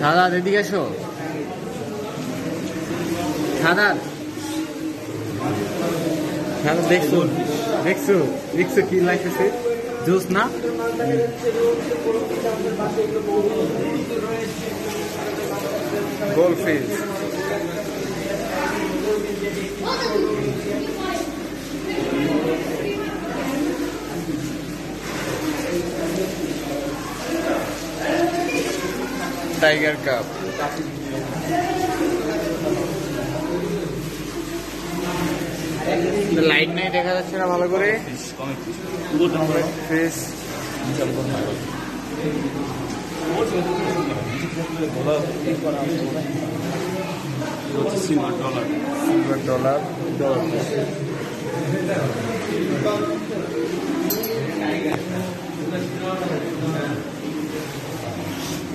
দাদা এদিকে এসো দাদা দাদা দেখছো দেখছো দেখছো কি লাগছে জুস না goldfish Tiger Cup. The light night দেখা যাচ্ছে না ভালো করে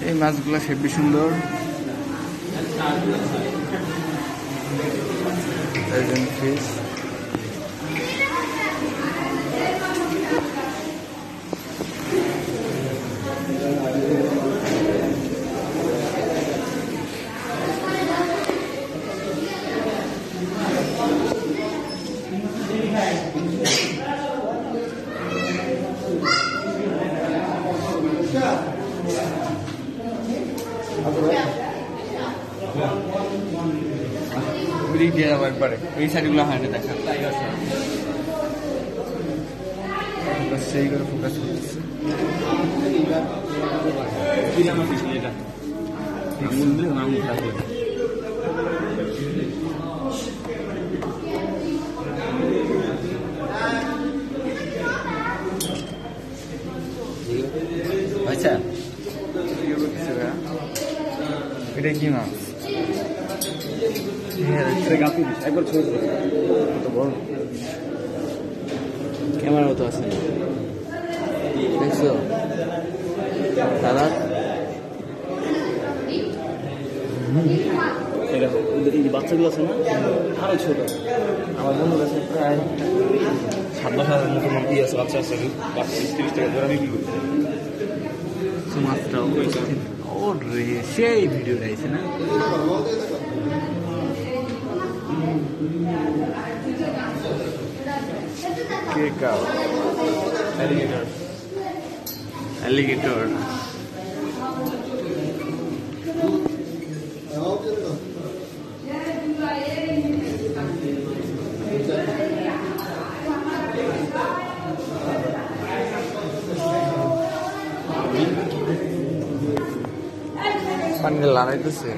এই মাছগুলো হেবি সুন্দর এই শাড়িগুলো হয় না দেখা সেই করে ফোকাস করতেছে আচ্ছা এটা কি না একবার ছোট বড় ক্যামেরার মতো আছে দেখছো দাদা বাচ্চাগুলো আছে না আরো ছোট আমার বন্ধুর কাছে প্রায় 7-8 হাজার মতো মন্ত্রী আছে বাচ্চা আছে 30 টাকা ধরে বিক্রি করছে মাত্রাও সেই ভিডিও রয়েছে না Cake cow. Alligator. Alligator. Pangalan itu sih.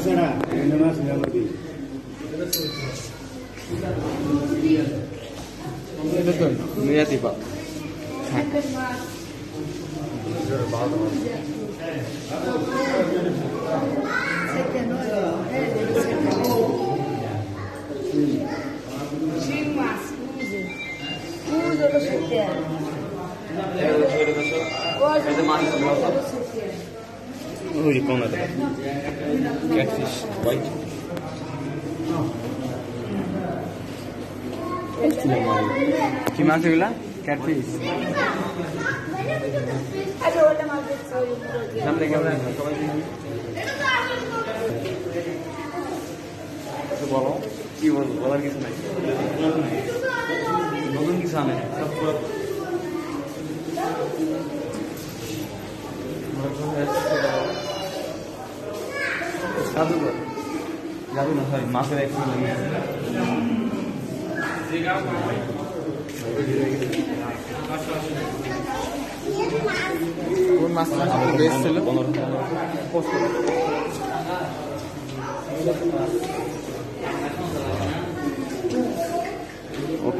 Sara, and the Master. Oh, you can't let it. Catfish, white. Catfish. Something else. Okay.